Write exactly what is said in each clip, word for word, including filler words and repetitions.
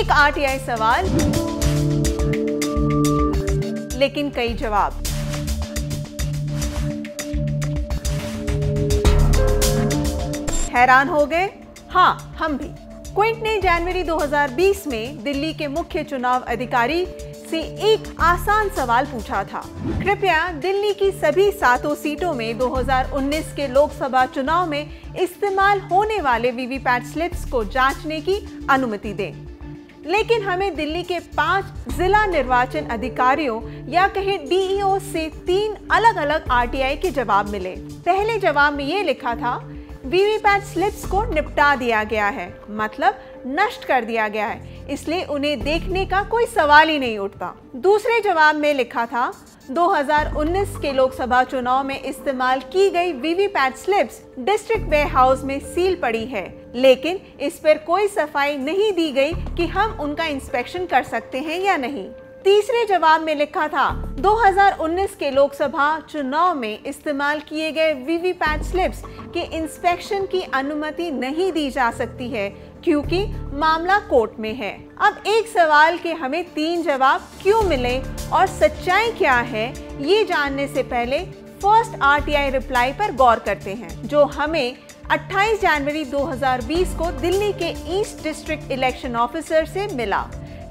एक आरटीआई सवाल लेकिन कई जवाब। हैरान हो गए? हाँ, हम भी। क्विंट ने जनवरी दो हज़ार बीस में दिल्ली के मुख्य चुनाव अधिकारी से एक आसान सवाल पूछा था, कृपया दिल्ली की सभी सातों सीटों में दो हज़ार उन्नीस के लोकसभा चुनाव में इस्तेमाल होने वाले वीवीपैट स्लिप्स को जांचने की अनुमति दें। लेकिन हमें दिल्ली के पांच जिला निर्वाचन अधिकारियों या कहीं डीईओ से तीन अलग अलग आरटीआई के जवाब मिले। पहले जवाब में ये लिखा था, वीवीपैट स्लिप्स को निपटा दिया गया है, मतलब नष्ट कर दिया गया है, इसलिए उन्हें देखने का कोई सवाल ही नहीं उठता। दूसरे जवाब में लिखा था, दो हज़ार उन्नीस के लोकसभा चुनाव में इस्तेमाल की गई वीवीपैट स्लिप्स डिस्ट्रिक्ट वेयरहाउस में सील पड़ी है, लेकिन इस पर कोई सफाई नहीं दी गई कि हम उनका इंस्पेक्शन कर सकते हैं या नहीं। तीसरे जवाब में लिखा था, दो हज़ार उन्नीस के लोकसभा चुनाव में इस्तेमाल किए गए वीवीपैट स्लिप्स के इंस्पेक्शन की अनुमति नहीं दी जा सकती है क्योंकि मामला कोर्ट में है। अब एक सवाल के हमें तीन जवाब क्यों मिले और सच्चाई क्या है, ये जानने से पहले फर्स्ट आरटीआई रिप्लाई पर गौर करते हैं, जो हमें अट्ठाईस जनवरी दो हज़ार बीस को दिल्ली के ईस्ट डिस्ट्रिक्ट इलेक्शन ऑफिसर से मिला,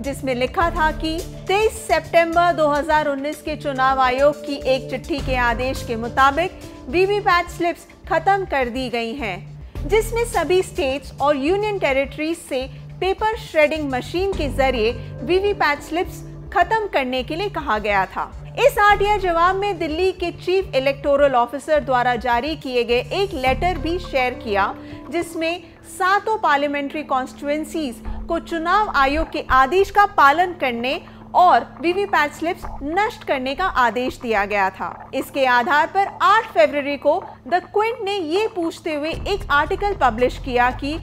जिसमें लिखा था कि तेईस सितंबर दो हज़ार उन्नीस के चुनाव आयोग की एक चिट्ठी के आदेश के मुताबिक वीवीपैट स्लिप्स खत्म कर दी गई हैं, जिसमें सभी स्टेट्स और यूनियन टेरिटरीज से पेपर श्रेडिंग मशीन के जरिए वीवीपैट स्लिप्स खत्म करने के लिए कहा गया था। इस आरटीआई जवाब में दिल्ली के चीफ इलेक्टोरल ऑफिसर द्वारा जारी किए गए एक लेटर भी शेयर किया, जिसमें सातों पार्लियामेंट्री कॉन्स्टिट्यूएंसीज को चुनाव आयोग के आदेश का पालन करने और वीवीपैट स्लिप्स नष्ट करने का आदेश दिया गया था। इसके आधार पर आठ फरवरी को द क्विंट ने ये पूछते हुए एक आर्टिकल पब्लिश किया कि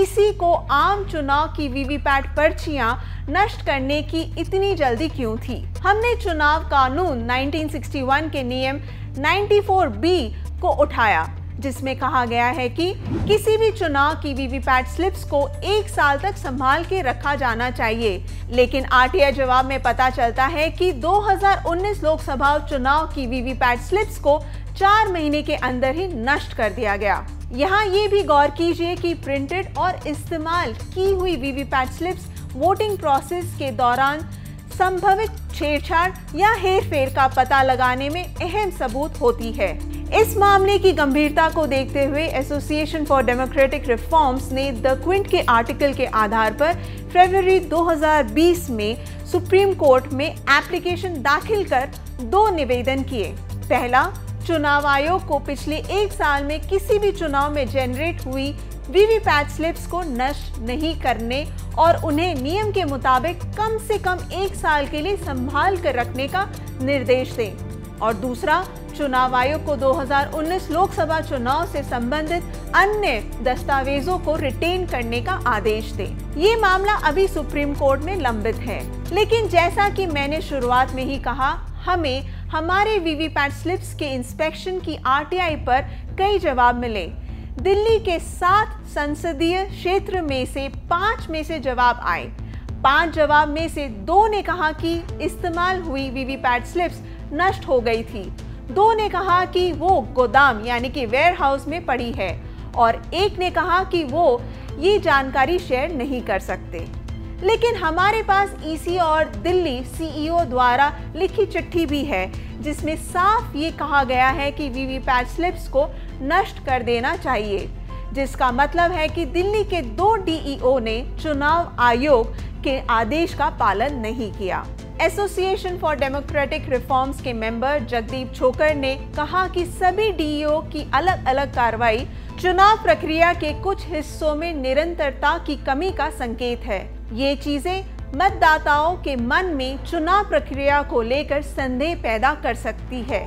ईसी को आम चुनाव की वीवीपैट पर्चियां नष्ट करने की इतनी जल्दी क्यों थी। हमने चुनाव कानून उन्नीस सौ इकसठ के नियम चौरानवे बी को उठाया, जिसमें कहा गया है कि किसी भी चुनाव की वीवीपैट स्लिप्स को एक साल तक संभाल के रखा जाना चाहिए। लेकिन आरटीआई जवाब में पता चलता है कि दो हज़ार उन्नीस लोकसभा चुनाव की वीवीपैट स्लिप्स को चार महीने के अंदर ही नष्ट कर दिया गया। यहाँ ये भी गौर कीजिए कि प्रिंटेड और इस्तेमाल की हुई वीवीपैट स्लिप्स वोटिंग प्रोसेस के दौरान संभवित छेड़छाड़ या हेरफेर का पता लगाने में अहम सबूत होती है। इस मामले की गंभीरता को देखते हुए एसोसिएशन फॉर डेमोक्रेटिक रिफॉर्म्स ने द क्विंट के आर्टिकल के आधार पर फरवरी दो हज़ार बीस में सुप्रीम कोर्ट में एप्लीकेशन दाखिल कर दो निवेदन किए। पहला, चुनाव आयोग को पिछले एक साल में किसी भी चुनाव में जनरेट हुई वीवीपैट स्लिप्स को नष्ट नहीं करने और उन्हें नियम के मुताबिक कम से कम एक साल के लिए संभाल कर रखने का निर्देश दें। और दूसरा, चुनाव आयोग को दो हज़ार उन्नीस लोकसभा चुनाव से संबंधित अन्य दस्तावेजों को रिटेन करने का आदेश दें। ये मामला अभी सुप्रीम कोर्ट में लंबित है, लेकिन जैसा कि मैंने शुरुआत में ही कहा, हमें हमारे वीवीपैट स्लिप्स के इंस्पेक्शन की आरटीआई पर कई जवाब मिले। दिल्ली के सात संसदीय क्षेत्र में से पाँच में से जवाब आए। पाँच जवाब में से दो ने कहा कि इस्तेमाल हुई वीवीपैट स्लिप्स नष्ट हो गई थी, दो ने कहा कि वो गोदाम यानी कि वेयरहाउस में पड़ी है और एक ने कहा कि वो ये जानकारी शेयर नहीं कर सकते। लेकिन हमारे पास ईसी और दिल्ली सीईओ द्वारा लिखी चिट्ठी भी है, जिसमें साफ ये कहा गया है कि वीवीपैट स्लिप्स को नष्ट कर देना चाहिए, जिसका मतलब है कि दिल्ली के दो डीईओ ने चुनाव आयोग के आदेश का पालन नहीं किया। एसोसिएशन फॉर डेमोक्रेटिक रिफॉर्म्स के मेंबर जगदीप छोकर ने कहा कि सभी डीईओ की अलग अलग कार्रवाई चुनाव प्रक्रिया के कुछ हिस्सों में निरंतरता की कमी का संकेत है। ये चीजें मतदाताओं के मन में चुनाव प्रक्रिया को लेकर संदेह पैदा कर सकती है।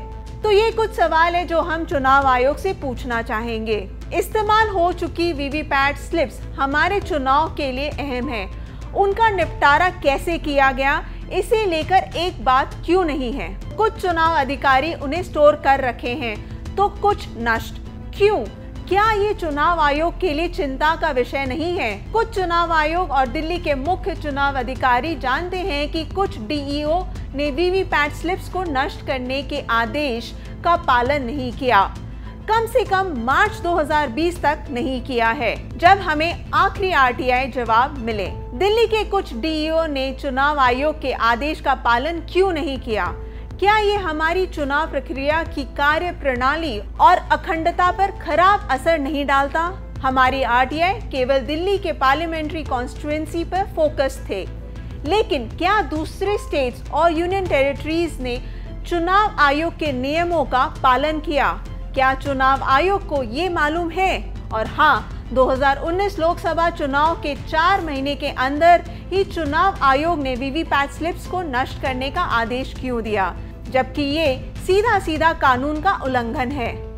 तो ये कुछ सवाल है जो हम चुनाव आयोग से पूछना चाहेंगे। इस्तेमाल हो चुकी वीवीपैट स्लिप्स हमारे चुनाव के लिए अहम है, उनका निपटारा कैसे किया गया, इसे लेकर एक बात क्यों नहीं है। कुछ चुनाव अधिकारी उन्हें स्टोर कर रखे हैं तो कुछ नष्ट क्यों, क्या ये चुनाव आयोग के लिए चिंता का विषय नहीं है? कुछ चुनाव आयोग और दिल्ली के मुख्य चुनाव अधिकारी जानते हैं कि कुछ डीईओ ने वीवीपैट स्लिप्स को नष्ट करने के आदेश का पालन नहीं किया, कम से कम मार्च दो हज़ार बीस तक नहीं किया है, जब हमें आखिरी आरटीआई जवाब मिले। दिल्ली के कुछ डीईओ ने चुनाव आयोग के आदेश का पालन क्यों नहीं किया? क्या ये हमारी चुनाव प्रक्रिया की कार्य प्रणाली और अखंडता पर खराब असर नहीं डालता? हमारी आरटीआई केवल दिल्ली के पार्लियामेंट्री कॉन्स्टिट्यूएंसी पर फोकस थे, लेकिन क्या दूसरे स्टेट्स और यूनियन टेरिटरीज ने चुनाव आयोग के नियमों का पालन किया? क्या चुनाव आयोग को ये मालूम है? और हाँ, दो हज़ार उन्नीस लोकसभा चुनाव के चार महीने के अंदर ही चुनाव आयोग ने वीवीपैट स्लिप्स को नष्ट करने का आदेश क्यों दिया, जबकि ये सीधा सीधा कानून का उल्लंघन है?